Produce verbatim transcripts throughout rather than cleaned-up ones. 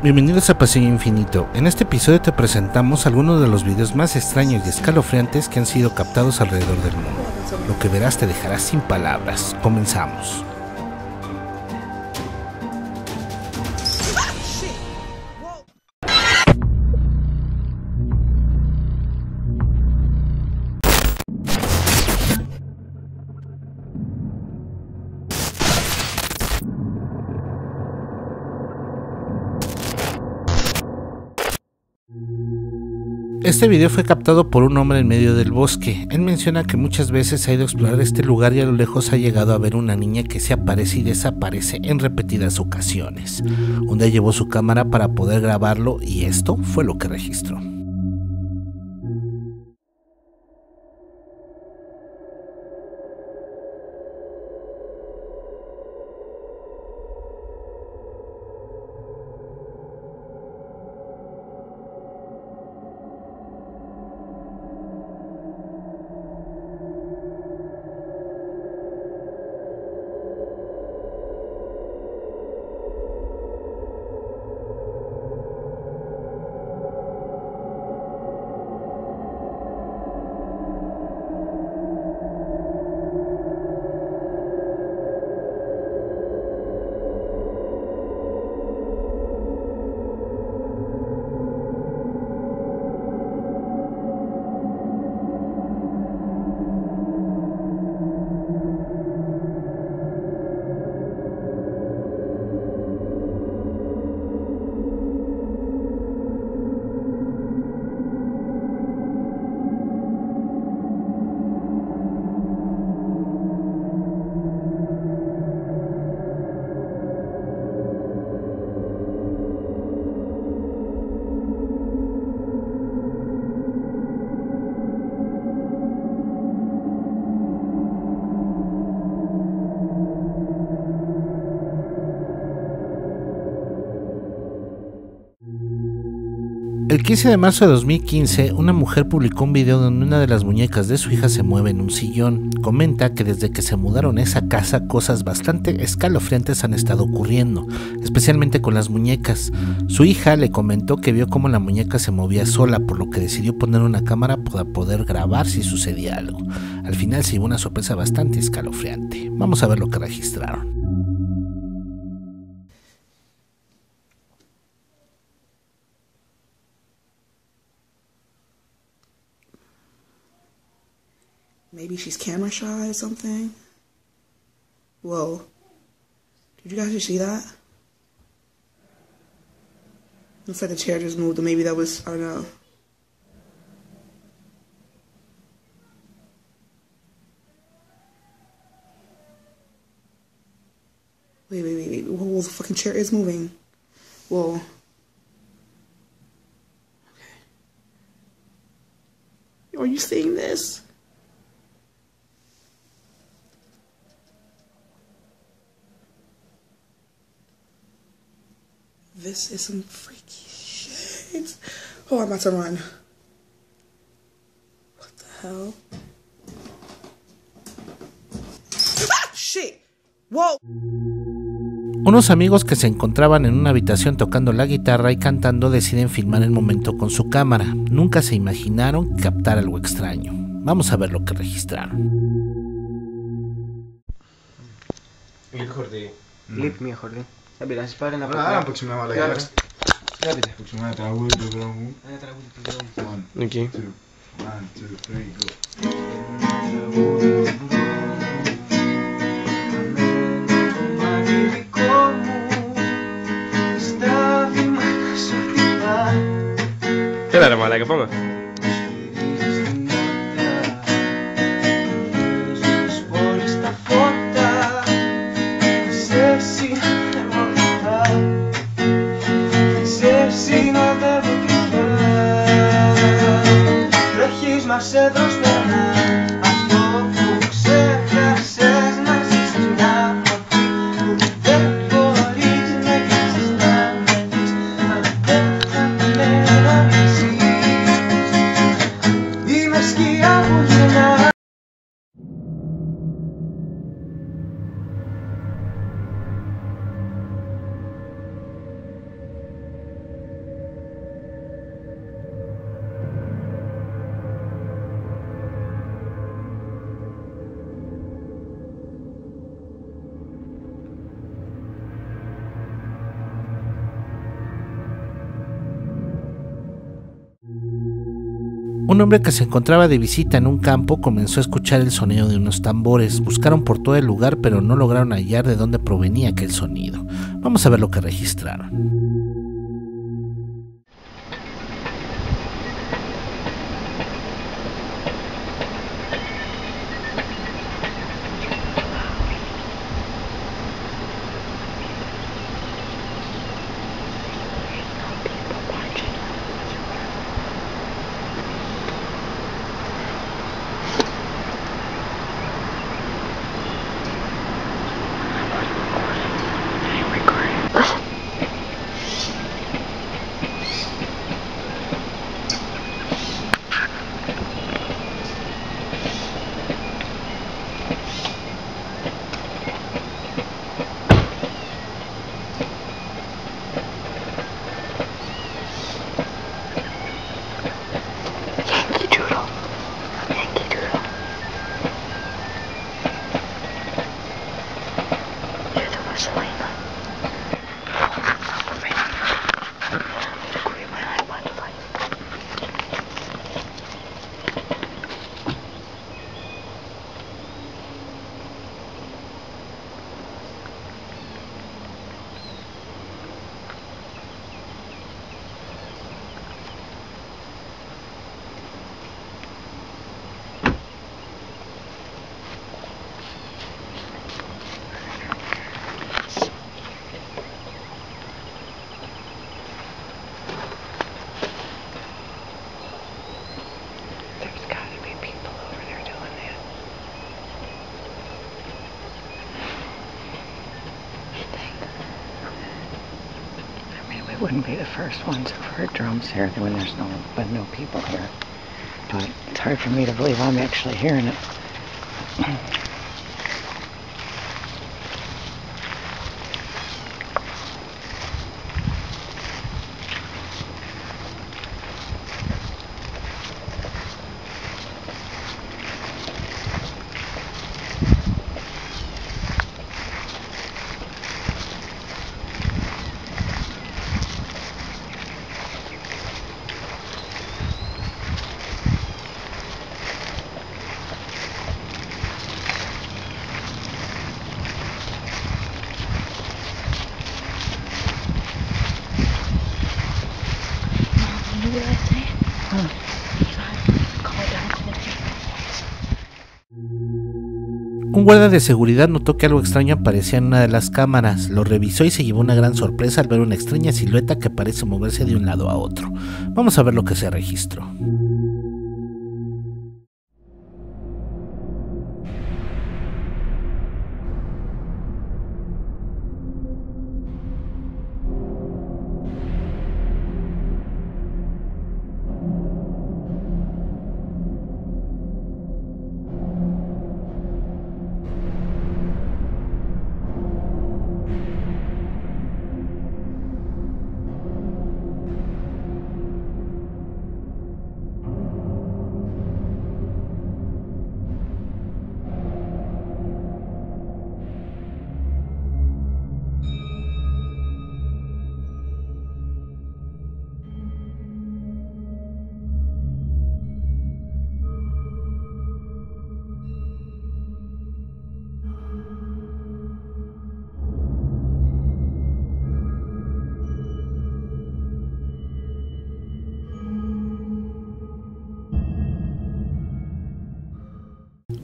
Bienvenidos a Pasillo Infinito. En este episodio te presentamos algunos de los videos más extraños y escalofriantes que han sido captados alrededor del mundo. Lo que verás te dejará sin palabras. Comenzamos. Este video fue captado por un hombre en medio del bosque. Él menciona que muchas veces ha ido a explorar este lugar y a lo lejos ha llegado a ver una niña que se aparece y desaparece en repetidas ocasiones. Un día llevó su cámara para poder grabarlo y esto fue lo que registró. El quince de marzo de dos mil quince, una mujer publicó un video donde una de las muñecas de su hija se mueve en un sillón. Comenta que desde que se mudaron a esa casa, cosas bastante escalofriantes han estado ocurriendo, especialmente con las muñecas. Su hija le comentó que vio cómo la muñeca se movía sola, por lo que decidió poner una cámara para poder grabar si sucedía algo. Al final se llevó una sorpresa bastante escalofriante. Vamos a ver lo que registraron. Maybe she's camera shy or something. Whoa. Did you guys just see that? Looks like the chair just moved, or maybe that was, I don't know. Wait, wait, wait, wait. Whoa, the fucking chair is moving. Whoa. Okay. Are you seeing this? This is some freaky shit. Oh, I'm about to run. What the hell? Ah, shit. Whoa. Unos amigos que se encontraban en una habitación tocando la guitarra y cantando deciden filmar el momento con su cámara. Nunca se imaginaron captar algo extraño. Vamos a ver lo que registraron. Lip Jordi. Lip mi Jordi. أبي أسبار أنا بقول أنا بقول ما عليك لا بدي بقول ما تعود بالدوام أنا تعود بالدوام نكى one two three go ¿Qué era mala que pongo? Un hombre que se encontraba de visita en un campo comenzó a escuchar el sonido de unos tambores. Buscaron por todo el lugar, pero no lograron hallar de dónde provenía aquel sonido. Vamos a ver lo que registraron. Wouldn't be the first ones who've heard drums here when there's no but no people here. But it's hard for me to believe I'm actually hearing it. Un guarda de seguridad notó que algo extraño aparecía en una de las cámaras, lo revisó y se llevó una gran sorpresa al ver una extraña silueta que parece moverse de un lado a otro. Vamos a ver lo que se registró.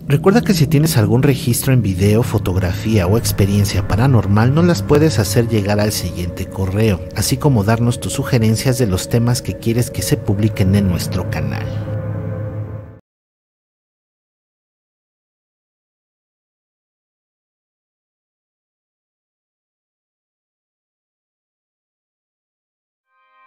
Recuerda que si tienes algún registro en video, fotografía o experiencia paranormal, no las puedes hacer llegar al siguiente correo, así como darnos tus sugerencias de los temas que quieres que se publiquen en nuestro canal.